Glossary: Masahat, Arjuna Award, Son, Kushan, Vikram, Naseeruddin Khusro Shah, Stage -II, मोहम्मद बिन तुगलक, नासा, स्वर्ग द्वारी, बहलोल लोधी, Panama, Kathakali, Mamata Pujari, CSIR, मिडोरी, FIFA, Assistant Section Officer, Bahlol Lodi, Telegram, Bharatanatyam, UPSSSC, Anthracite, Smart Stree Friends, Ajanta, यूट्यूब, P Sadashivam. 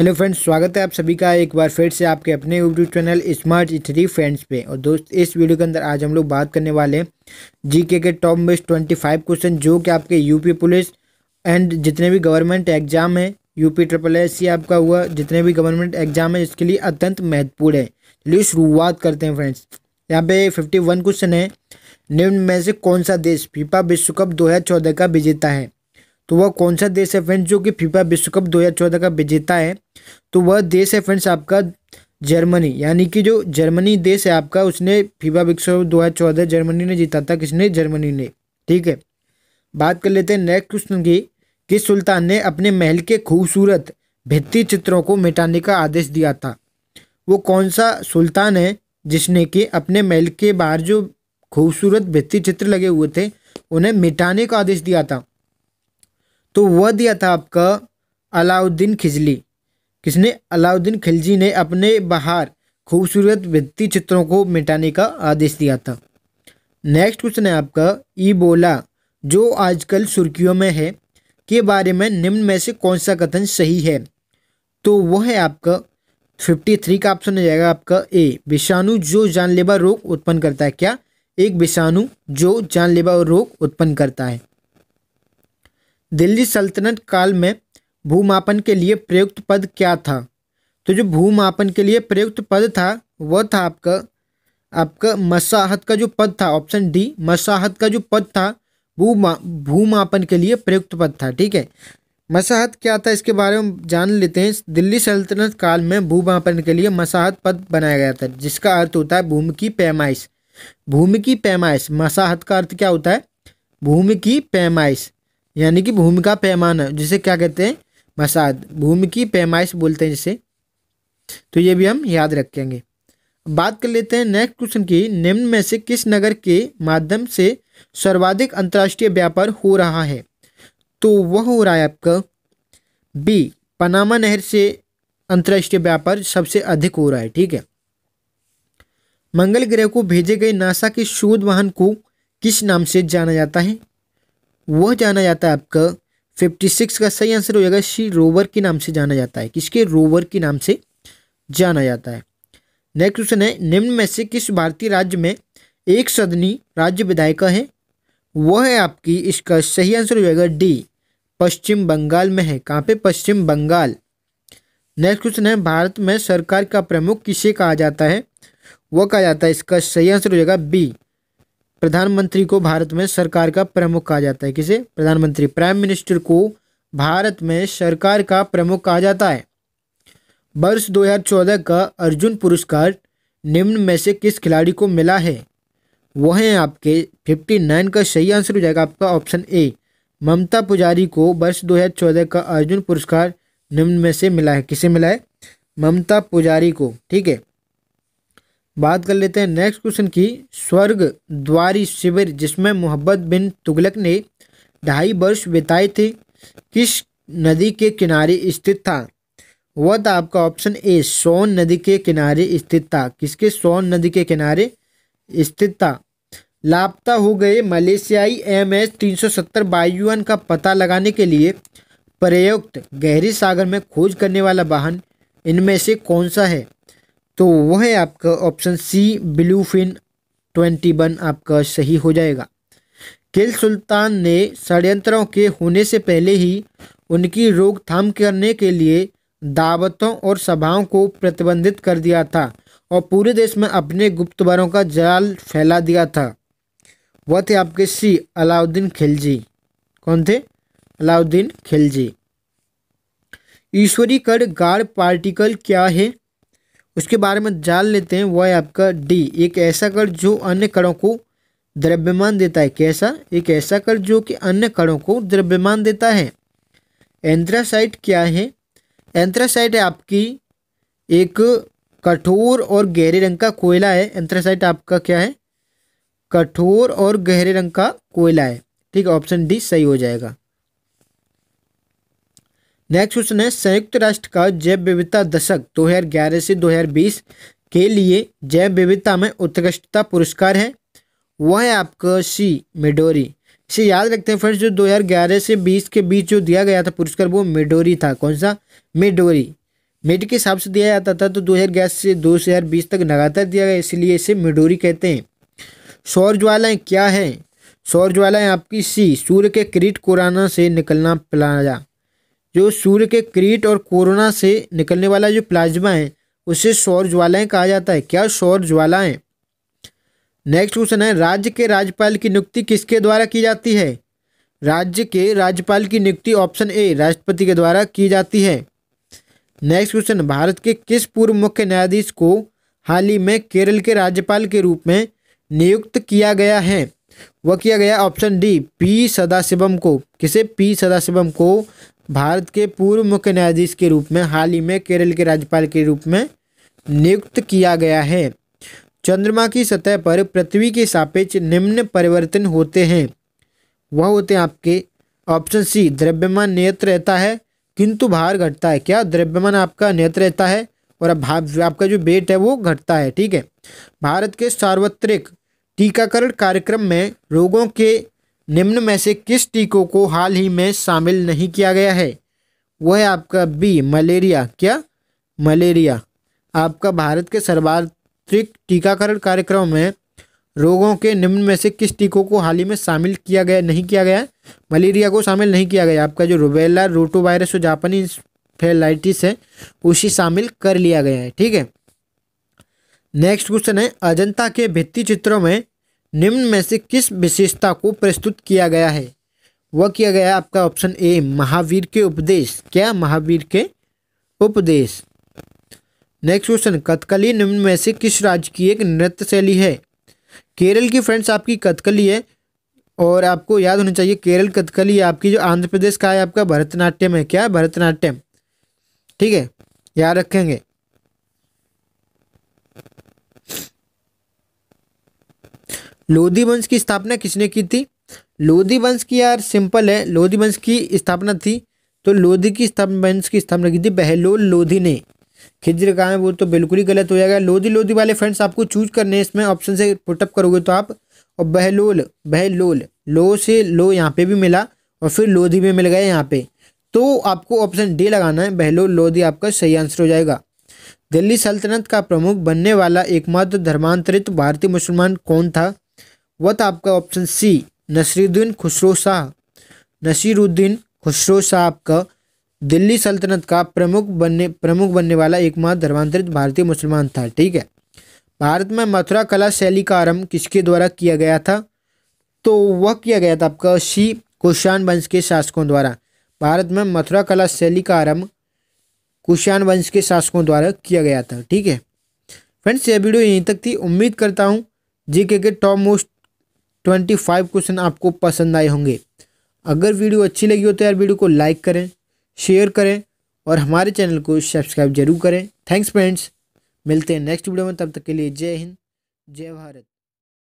Hello friends, स्वागत है आप सभी का एक बार फिर से आपके अपने यूट्यूब चैनल स्मार्ट स्ट्री फ्रेंड्स पे। और दोस्त, इस वीडियो के अंदर आज हम लोग बात करने वाले हैं जीके के टॉप मोस्ट 25 क्वेश्चन जो कि आपके यूपी पुलिस एंड जितने भी गवर्नमेंट एग्जाम है, UPSSSC आपका हुआ, जितने भी गवर्नमेंट एग्जाम है इसके लिए अत्यंत महत्वपूर्ण है। चलिए शुरुआत करते हैं फ्रेंड्स। यहाँ पे 51 क्वेश्चन है। निम्न में से कौन सा देश फीफा विश्व कप 2014 का विजेता है? तो वह कौन सा देश है फ्रेंड्स जो कि फीफा विश्व कप 2014 का विजेता है? तो वह देश है फ्रेंड्स आपका जर्मनी, यानी कि जो जर्मनी देश है आपका उसने फीफा विश्व कप 2014 जर्मनी ने जीता था। किसने? जर्मनी ने। ठीक है, बात कर लेते हैं नेक्स्ट क्वेश्चन की। किस सुल्तान ने अपने महल के खूबसूरत भित्ति चित्रों को मिटाने का आदेश दिया था? वो कौन सा सुल्तान है जिसने कि अपने महल के बाहर जो खूबसूरत भित्ति चित्र लगे हुए थे उन्हें मिटाने का आदेश दिया था? तो वह दिया था आपका अलाउद्दीन खिलजी। किसने? अलाउद्दीन खिलजी ने अपने बाहर खूबसूरत भित्ति चित्रों को मिटाने का आदेश दिया था। नेक्स्ट क्वेश्चन है आपका ईबोला जो आजकल सुर्खियों में है के बारे में निम्न में से कौन सा कथन सही है? तो वह है आपका 53 का ऑप्शन हो जाएगा आपका ए, विषाणु जो जानलेवा रोग उत्पन्न करता है। क्या? एक विषाणु जो जानलेवा रोग उत्पन्न करता है। दिल्ली सल्तनत काल में भूमापन के लिए प्रयुक्त पद क्या था? तो जो भूमापन के लिए प्रयुक्त पद था वह था आपका मसाहत का जो पद था, ऑप्शन डी मसाहत का जो पद था भूमापन के लिए प्रयुक्त पद था। ठीक है, मसाहत क्या था इसके बारे में जान लेते हैं। दिल्ली सल्तनत काल में भूमापन के लिए मसाहत पद बनाया गया था जिसका अर्थ होता है भूमि की पैमाइश। भूमि की पैमाइश, मसाहत का अर्थ क्या होता है? भूमि की पैमाइश, यानी कि भूमि का पैमाना, जिसे क्या कहते हैं? मसाहत, भूमि की पैमाइश बोलते हैं जिसे। तो ये भी हम याद रखेंगे। बात कर लेते हैं नेक्स्ट क्वेश्चन की। निम्न में से किस नगर के माध्यम से सर्वाधिक अंतर्राष्ट्रीय व्यापार हो रहा है? तो वह हो रहा है आपका बी, पनामा नहर से अंतर्राष्ट्रीय व्यापार सबसे अधिक हो रहा है। ठीक है, मंगल ग्रह को भेजे गए नासा के शोध वाहन को किस नाम से जाना जाता है? वह जाना जाता है आपका 56 का सही आंसर हो जाएगा सी, रोवर के नाम से जाना जाता है। किसके? रोवर के नाम से जाना जाता है। नेक्स्ट क्वेश्चन है, निम्न में से किस भारतीय राज्य में एक सदनी राज्य विधायिका है? वह है आपकी, इसका सही आंसर हो जाएगा डी, पश्चिम बंगाल में है। कहाँ पे? पश्चिम बंगाल। नेक्स्ट क्वेश्चन है, भारत में सरकार का प्रमुख किसे कहा जाता है? वह कहा जाता है, इसका सही आंसर हो जाएगा बी, प्रधानमंत्री को भारत में सरकार का प्रमुख कहा जाता है। किसे? प्रधानमंत्री, प्राइम मिनिस्टर को भारत में सरकार का प्रमुख कहा जाता है। वर्ष 2014 का अर्जुन पुरस्कार निम्न में से किस खिलाड़ी को मिला है? वह है आपके 59 का सही आंसर हो जाएगा आपका ऑप्शन ए, ममता पुजारी को वर्ष 2014 का अर्जुन पुरस्कार निम्न में से मिला है। किसे मिला है? ममता पुजारी को। ठीक है, बात कर लेते हैं नेक्स्ट क्वेश्चन की। स्वर्ग द्वारी शिविर जिसमें मोहम्मद बिन तुगलक ने 2.5 वर्ष बिताए थे किस नदी के किनारे स्थित था? वह था आपका ऑप्शन ए, सोन नदी के किनारे स्थित था। किसके? सोन नदी के किनारे स्थित था। लापता हो गए मलेशियाई MS-370 वायुयान का पता लगाने के लिए प्रयुक्त गहरे सागर में खोज करने वाला वाहन इनमें से कौन सा है? तो वह है आपका ऑप्शन सी, ब्लूफिन 21 आपका सही हो जाएगा। किल सुल्तान ने षड्यंत्रों के होने से पहले ही उनकी रोकथाम करने के लिए दावतों और सभाओं को प्रतिबंधित कर दिया था और पूरे देश में अपने गुप्तवारों का जाल फैला दिया था। वह थे आपके सी, अलाउद्दीन खिलजी। कौन थे? अलाउद्दीन खिलजी। ईश्वरी कण गाढ़ पार्टिकल क्या है? उसके बारे में जान लेते हैं। वह है आपका डी, एक ऐसा कण जो अन्य कणों को द्रव्यमान देता है। कैसा? एक ऐसा कण जो कि अन्य कणों को द्रव्यमान देता है। एंथ्रासाइट क्या है? एंथ्रासाइट है आपकी एक कठोर और गहरे रंग का कोयला है। एंथ्रासाइट आपका क्या है? कठोर और गहरे रंग का कोयला है। ठीक है, ऑप्शन डी सही हो जाएगा। नेक्स्ट क्वेश्चन है, संयुक्त राष्ट्र का जैव विविधता दशक 2011 से 2020 के लिए जैव विविधता में उत्कृष्टता पुरस्कार है। वह है आपका सी, मिडोरी। इसे याद रखते हैं फ्रेंड्स, जो 2011 से 20 के बीच जो दिया गया था पुरस्कार वो मिडोरी था। कौन सा? मिडोरी। मेरिट के हिसाब से दिया जाता था, तो 2011 से 2020 तक लगातार दिया गया, इसलिए इसे मिडोरी कहते हैं। सौर ज्वालाएँ क्या हैं? सौर ज्वालाएँ आपकी सी, सूर्य के किरीट कोरोना से निकलना प्लाजा, जो सूर्य के किरीट और कोरोना से निकलने वाला जो प्लाज्मा है उसे सौर ज्वालाएँ कहा जाता है। क्या सौर ज्वालाएँ? नेक्स्ट क्वेश्चन है, राज्य के राज्यपाल की नियुक्ति किसके द्वारा की जाती है? राज्य के राज्यपाल की नियुक्ति ऑप्शन ए राष्ट्रपति के द्वारा की जाती है। नेक्स्ट क्वेश्चन, भारत के किस पूर्व मुख्य न्यायाधीश को हाल ही में केरल के राज्यपाल के रूप में नियुक्त किया गया है? वह किया गया ऑप्शन डी पी सदाशिवम को। किसे? पी सदाशिवम को भारत के पूर्व मुख्य न्यायाधीश के रूप में हाल ही में केरल के राज्यपाल के रूप में नियुक्त किया गया है। चंद्रमा की सतह पर पृथ्वी के सापेक्ष निम्न परिवर्तन होते हैं, वह होते हैं आपके ऑप्शन सी द्रव्यमान नियत रहता है किंतु भार घटता है। क्या? द्रव्यमान आपका नियत रहता है और अब आपका जो वेट है वो घटता है। ठीक है, भारत के सार्वत्रिक टीकाकरण कार्यक्रम में रोगों के निम्न में से किस टीकों को हाल ही में शामिल नहीं किया गया है? वह है आपका बी मलेरिया। क्या? मलेरिया। आपका भारत के सार्वत्रिक टीकाकरण कार्यक्रम में रोगों के निम्न में से किस टीकों को हाल ही में शामिल किया गया नहीं किया गया? मलेरिया को शामिल नहीं किया गया। आपका जो रूबेला, रोटो वायरस और जापानी फेलाइटिस है उसी शामिल कर लिया गया है। ठीक है, नेक्स्ट क्वेश्चन है, अजंता के भित्ति चित्रों में निम्न में से किस विशेषता को प्रस्तुत किया गया है? वह किया गया आपका ऑप्शन ए महावीर के उपदेश। क्या? महावीर के उपदेश। नेक्स्ट क्वेश्चन, कथकली निम्न में से किस राज्य की एक नृत्य शैली है? केरल की फ्रेंड्स आपकी कथकली है और आपको याद होना चाहिए केरल कथकली है। आपकी जो आंध्र प्रदेश का है आपका भरतनाट्यम है। क्या? भरतनाट्यम। ठीक है, याद रखेंगे। लोधी वंश की स्थापना किसने की थी? लोधी वंश की यार सिंपल है, लोधी वंश की स्थापना थी तो लोधी की वंश की स्थापना की थी बहलोल लोधी ने। खिज्र कहाँ है वो तो बिल्कुल ही गलत हो जाएगा। लोधी लोधी वाले फ्रेंड्स आपको चूज करने हैं, इसमें ऑप्शन से पुटअप करोगे तो आप, और बहलोल बहलोल लो से लो यहाँ पे भी मिला और फिर लोधी में मिल गए यहाँ पे, तो आपको ऑप्शन डी लगाना है, बहलोल लोधी आपका सही आंसर हो जाएगा। दिल्ली सल्तनत का प्रमुख बनने वाला एकमात्र धर्मांतरित भारतीय मुसलमान कौन था? वह था आपका ऑप्शन सी नसीरुद्दीन खुसरो शाह। नसीरुद्दीन खुसरो शाह आपका दिल्ली सल्तनत का प्रमुख बनने वाला एकमात्र धर्मांतरित भारतीय मुसलमान था। ठीक है, भारत में मथुरा कला शैली का आरंभ किसके द्वारा किया गया था? तो वह किया गया था आपका सी कुशान वंश के शासकों द्वारा। भारत में मथुरा कला शैली का आरंभ कुशान वंश के शासकों द्वारा किया गया था। ठीक है फ्रेंड्स, यह वीडियो यहीं तक थी। उम्मीद करता हूँ जीके के टॉप मोस्ट 25 क्वेश्चन आपको पसंद आए होंगे। अगर वीडियो अच्छी लगी हो तो यार वीडियो को लाइक करें, शेयर करें और हमारे चैनल को सब्सक्राइब जरूर करें। थैंक्स फ्रेंड्स, मिलते हैं नेक्स्ट वीडियो में, तब तक के लिए जय हिंद, जय भारत।